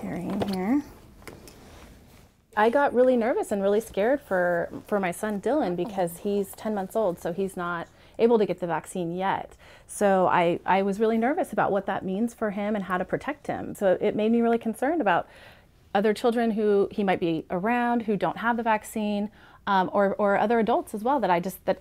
carrying here. I got really nervous and really scared for my son Dylan, because he's 10 months old, so he's not able to get the vaccine yet. So I was really nervous about what that means for him and how to protect him. So it made me really concerned about other children who he might be around who don't have the vaccine, or other adults as well that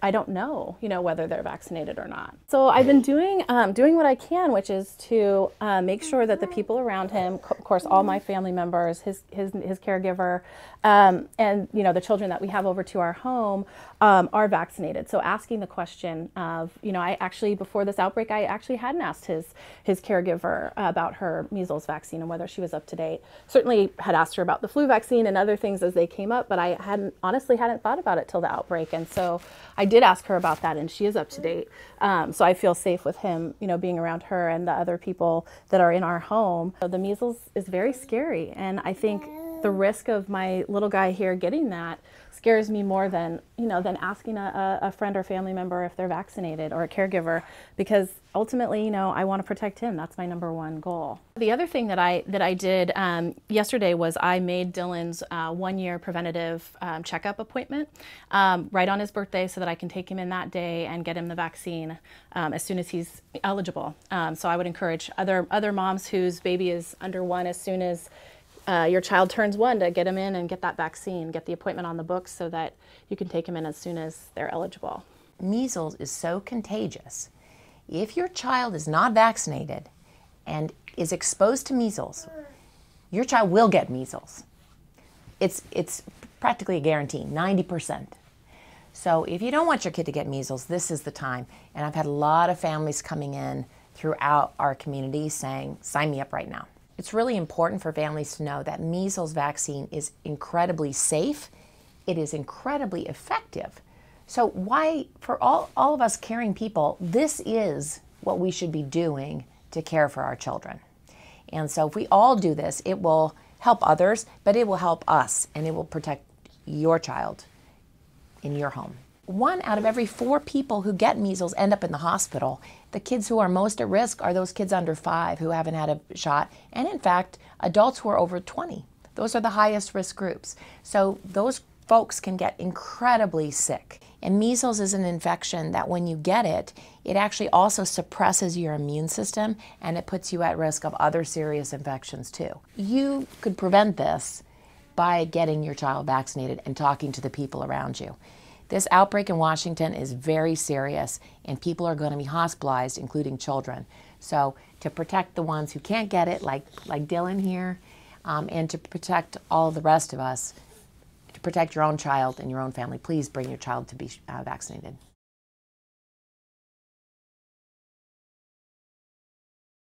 I don't know, you know, whether they're vaccinated or not. So I've been doing doing what I can, which is to make sure that the people around him, of course, all my family members, his caregiver, and you know, the children that we have over to our home are vaccinated. So asking the question of, you know, I actually before this outbreak, I actually hadn't asked his caregiver about her measles vaccine and whether she was up to date. Certainly had asked her about the flu vaccine and other things as they came up, but I honestly hadn't thought about it till the outbreak, and so I did ask her about that, and she is up to date. So I feel safe with him, you know, being around her and the other people that are in our home. So the measles is very scary, and I think the risk of my little guy here getting that scares me more than, you know, than asking a friend or family member if they're vaccinated, or a caregiver, because ultimately, you know, I want to protect him. That's my number one goal. The other thing that I did yesterday was I made Dylan's one-year preventative checkup appointment right on his birthday, so that I can take him in that day and get him the vaccine as soon as he's eligible. So I would encourage other moms whose baby is under one, as soon as your child turns one, to get him in and get that vaccine, get the appointment on the books so that you can take him in as soon as they're eligible. Measles is so contagious. If your child is not vaccinated and is exposed to measles, your child will get measles. It's practically a guarantee, 90%. So if you don't want your kid to get measles, this is the time. And I've had a lot of families coming in throughout our community saying, sign me up right now. It's really important for families to know that measles vaccine is incredibly safe. It is incredibly effective. So why, for all of us caring people, this is what we should be doing to care for our children. And so if we all do this, it will help others, but it will help us, and it will protect your child in your home. 1 out of every 4 people who get measles end up in the hospital. The kids who are most at risk are those kids under 5 who haven't had a shot, and in fact, adults who are over 20. Those are the highest risk groups. So those folks can get incredibly sick. And measles is an infection that when you get it, it actually also suppresses your immune system, and it puts you at risk of other serious infections too. You could prevent this by getting your child vaccinated and talking to the people around you. This outbreak in Washington is very serious, and people are going to be hospitalized, including children. So to protect the ones who can't get it, like Dylan here, and to protect all the rest of us, to protect your own child and your own family, please bring your child to be vaccinated.